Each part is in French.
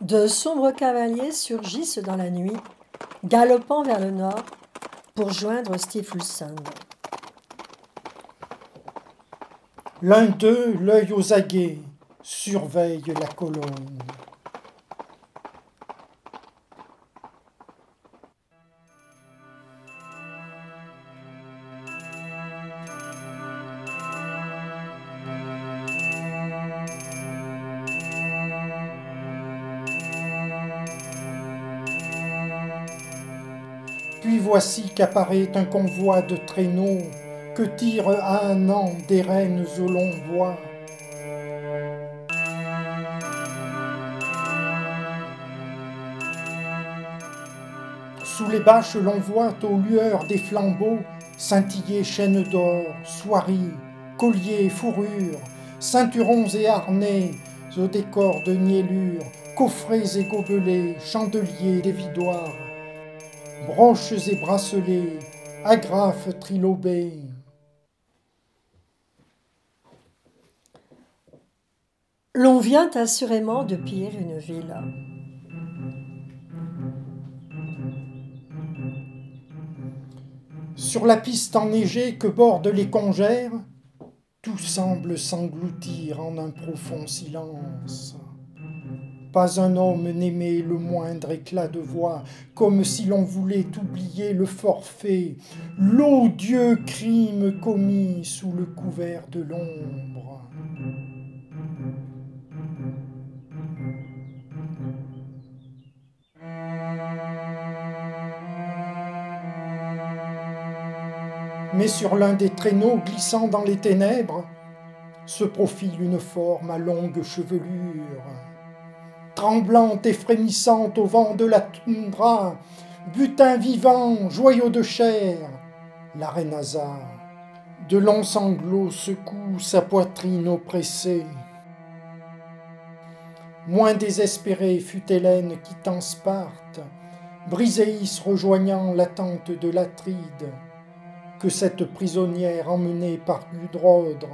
de sombres cavaliers surgissent dans la nuit, galopant vers le nord pour joindre Stiefelsund. L'un d'eux, l'œil aux aguets, surveille la colonne. Puis voici qu'apparaît un convoi de traîneaux que tirent à un an des rennes au long bois. Sous les bâches, l'on voit aux lueurs des flambeaux scintiller chaînes d'or, soieries, colliers, fourrures, ceinturons et harnais, aux décors de niellures, coffrets et gobelets, chandeliers et vidoirs, broches et bracelets, agrafes trilobées. L'on vient assurément de piller une ville. Sur la piste enneigée que bordent les congères, tout semble s'engloutir en un profond silence. Pas un homme n'émet le moindre éclat de voix, comme si l'on voulait oublier le forfait, l'odieux crime commis sous le couvert de l'ombre. Mais sur l'un des traîneaux glissant dans les ténèbres, se profile une forme à longue chevelure, tremblante et frémissante au vent de la toundra, butin vivant, joyau de chair, la reine Asa. De longs sanglots secouent sa poitrine oppressée. Moins désespérée fut Hélène quittant Sparte, Briséis rejoignant la tente de l'Atride, que cette prisonnière emmenée par Gudrodre.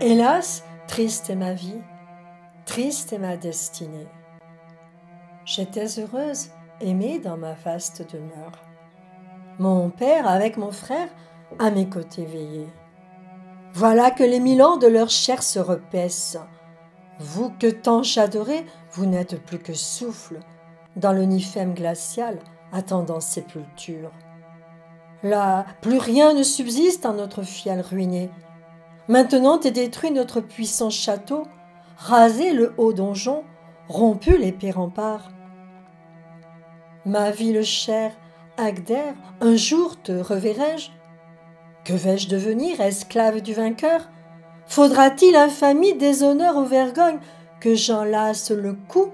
Hélas, triste est ma vie, triste est ma destinée. J'étais heureuse, aimée dans ma vaste demeure. Mon père, avec mon frère, à mes côtés veillait. Voilà que les 1000 ans de leur chair se repaissent. Vous que tant j'adorais, vous n'êtes plus que souffle, dans le nifem glacial, attendant sépulture. Là, plus rien ne subsiste en notre fiel ruiné. Maintenant est détruit notre puissant château, rasé le haut donjon, rompu l'épais rempart. Ma ville chère, Agder, un jour te reverrai-je? Que vais-je devenir, esclave du vainqueur? Faudra-t-il infamie des honneurs aux vergognes que j'enlace le cou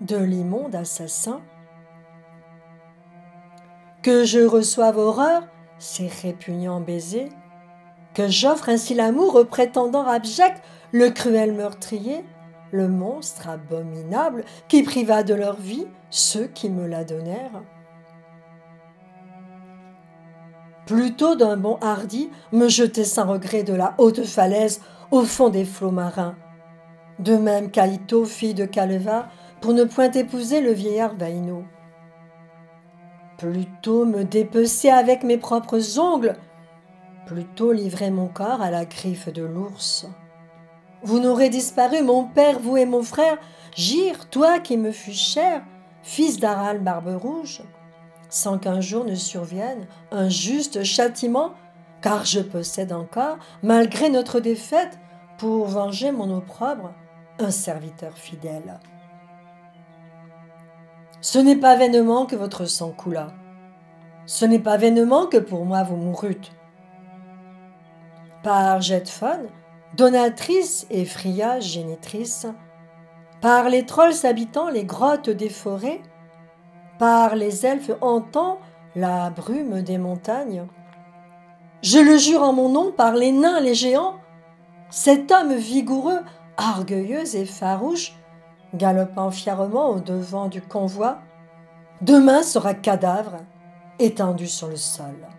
de l'immonde assassin? Que je reçoive horreur, ses répugnants baisers, que j'offre ainsi l'amour au prétendant abject, le cruel meurtrier, le monstre abominable qui priva de leur vie ceux qui me la donnèrent. Plutôt d'un bond hardi, me jeter sans regret de la haute falaise au fond des flots marins. De même qu'Alito, fille de Kalevar, pour ne point épouser le vieillard Vaino. Plutôt me dépecer avec mes propres ongles, plutôt livrer mon corps à la griffe de l'ours. Vous n'aurez disparu, mon père, vous et mon frère, Gire, toi qui me fus cher, fils d'Aral Barbe Rouge, sans qu'un jour ne survienne un juste châtiment, car je possède encore, malgré notre défaite, pour venger mon opprobre, un serviteur fidèle. Ce n'est pas vainement que votre sang coula. Ce n'est pas vainement que pour moi vous mourûtes. Par Jet Fun, donatrice et Fria, génitrice, par les trolls habitant les grottes des forêts, par les elfes hantant la brume des montagnes, Je le jure en mon nom par les nains, les géants. Cet homme vigoureux, orgueilleux et farouche, galopant fièrement au devant du convoi, demain sera cadavre étendu sur le sol.